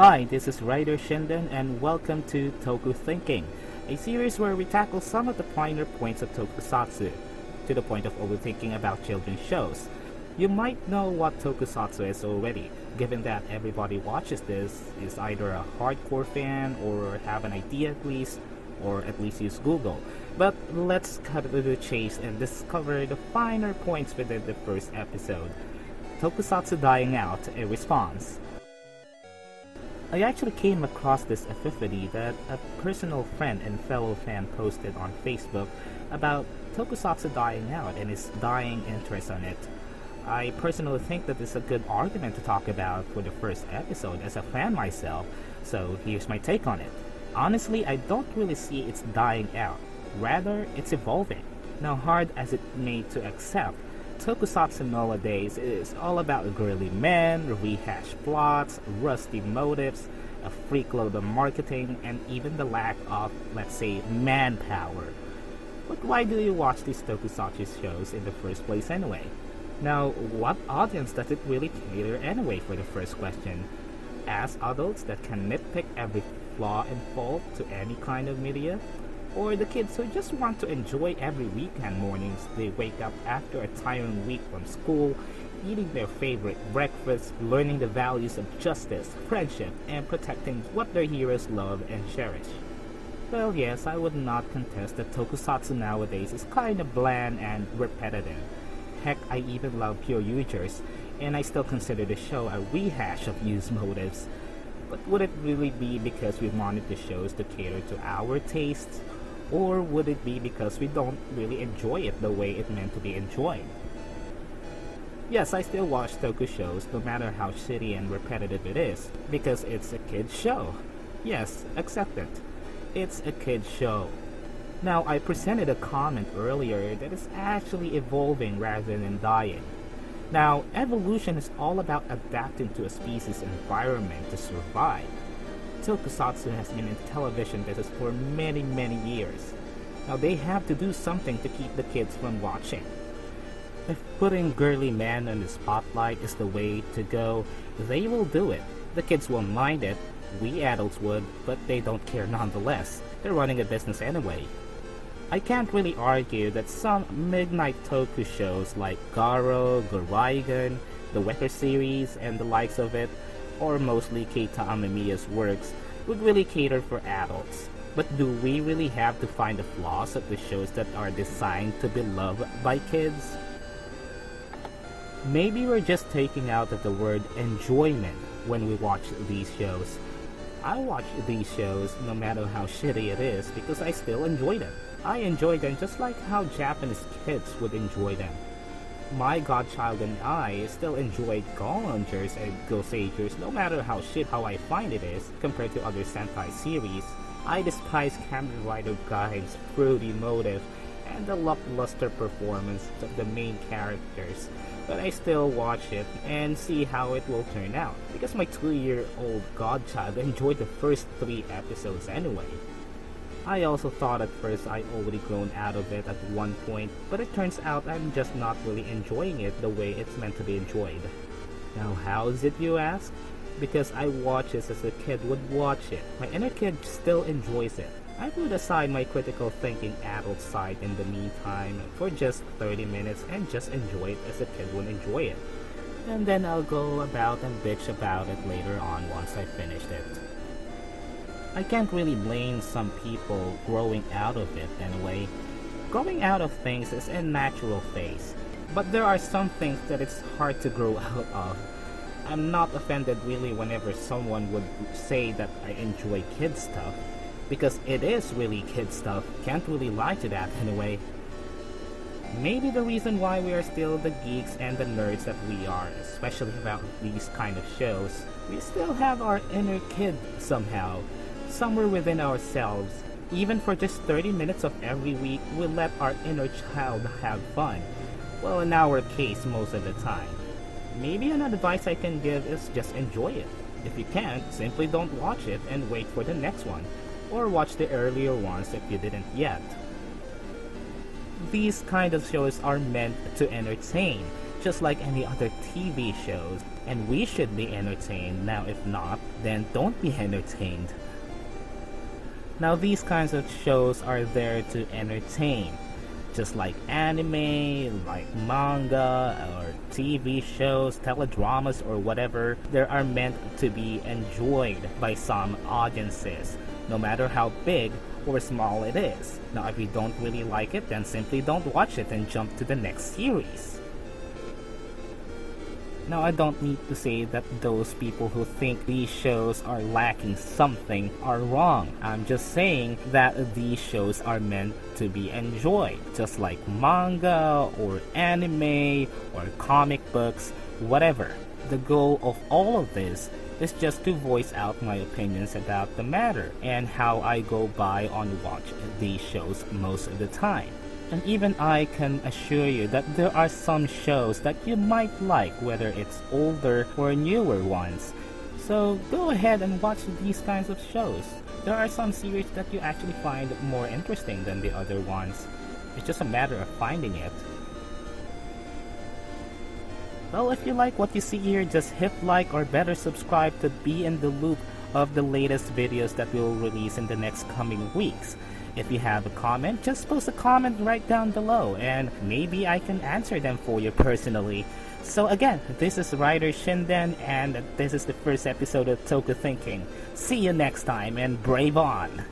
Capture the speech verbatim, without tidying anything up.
Hi, this is RyuShinden Shinden and welcome to Toku Thinking, a series where we tackle some of the finer points of tokusatsu, to the point of overthinking about children's shows. You might know what tokusatsu is already, given that everybody watches this, is either a hardcore fan or have an idea at least, or at least use Google. But let's cut to the chase and discover the finer points within the first episode. Tokusatsu dying out, a response. I actually came across this epiphany that a personal friend and fellow fan posted on Facebook about tokusatsu dying out and his dying interest on it. I personally think that it's a good argument to talk about for the first episode as a fan myself, so here's my take on it. Honestly, I don't really see it's dying out. Rather, it's evolving. Now, hard as it may to accept, tokusatsu nowadays is all about girly men, rehashed plots, rusty motives, a freak load of marketing, and even the lack of, let's say, manpower. But why do you watch these tokusatsu shows in the first place anyway? Now, what audience does it really cater anyway for the first question? As adults that can nitpick every flaw and fault to any kind of media? Or the kids who just want to enjoy every weekend mornings they wake up after a tiring week from school, eating their favorite breakfast, learning the values of justice, friendship, and protecting what their heroes love and cherish? Well, yes, I would not contest that tokusatsu nowadays is kind of bland and repetitive. Heck, I even love pure users, and I still consider the show a rehash of used motives. But would it really be because we wanted the shows to cater to our tastes? Or would it be because we don't really enjoy it the way it meant to be enjoyed? Yes, I still watch toku shows no matter how shitty and repetitive it is, because it's a kid's show. Yes, accept it. It's a kid's show. Now, I presented a comment earlier that is actually evolving rather than dying. Now, evolution is all about adapting to a species' environment to survive. Tokusatsu has been in television business for many, many years. Now, they have to do something to keep the kids from watching. If putting girly men in the spotlight is the way to go, they will do it. The kids won't mind it, we adults would, but they don't care nonetheless. They're running a business anyway. I can't really argue that some midnight toku shows like Garo, Goraigan, The Weather Series, and the likes of it, or mostly Keita Amemiya's works, would really cater for adults. But do we really have to find the flaws of the shows that are designed to be loved by kids? Maybe we're just taking out of the word enjoyment when we watch these shows. I watch these shows no matter how shitty it is because I still enjoy them. I enjoy them just like how Japanese kids would enjoy them. My godchild and I still enjoyed Gaorangers and Gosagers no matter how shit how I find it is compared to other Sentai series. I despise Kamen Rider Guy's fruity motive and the lackluster performance of the main characters, but I still watch it and see how it will turn out, because my two-year-old godchild enjoyed the first three episodes anyway. I also thought at first I'd already grown out of it at one point, but it turns out I'm just not really enjoying it the way it's meant to be enjoyed. Now how is it, you ask? Because I watch this as a kid would watch it. My inner kid still enjoys it. I put aside my critical thinking adult side in the meantime for just thirty minutes and just enjoy it as a kid would enjoy it. And then I'll go about and bitch about it later on once I finished it. I can't really blame some people growing out of it anyway. Growing out of things is a natural phase, but there are some things that it's hard to grow out of. I'm not offended really whenever someone would say that I enjoy kid stuff, because it is really kid stuff, can't really lie to that anyway. Maybe the reason why we are still the geeks and the nerds that we are, especially about these kind of shows, we still have our inner kid somehow, somewhere within ourselves. Even for just thirty minutes of every week, we let our inner child have fun. Well, in our case, most of the time. Maybe an advice I can give is just enjoy it. If you can't, simply don't watch it and wait for the next one, or watch the earlier ones if you didn't yet. These kind of shows are meant to entertain, just like any other T V shows, and we should be entertained. Now if not, then don't be entertained. Now these kinds of shows are there to entertain, just like anime, like manga, or T V shows, teledramas, or whatever. They are meant to be enjoyed by some audiences, no matter how big or small it is. Now if you don't really like it, then simply don't watch it and jump to the next series. Now I don't need to say that those people who think these shows are lacking something are wrong. I'm just saying that these shows are meant to be enjoyed, just like manga or anime or comic books, whatever. The goal of all of this is just to voice out my opinions about the matter and how I go by on watch these shows most of the time. And even I can assure you that there are some shows that you might like, whether it's older or newer ones. So go ahead and watch these kinds of shows. There are some series that you actually find more interesting than the other ones. It's just a matter of finding it. Well, if you like what you see here, just hit like or better subscribe to be in the loop of the latest videos that we will release in the next coming weeks. If you have a comment, just post a comment right down below and maybe I can answer them for you personally. So again, this is RyuShinden Shinden and this is the first episode of Toku Thinking. See you next time and brave on!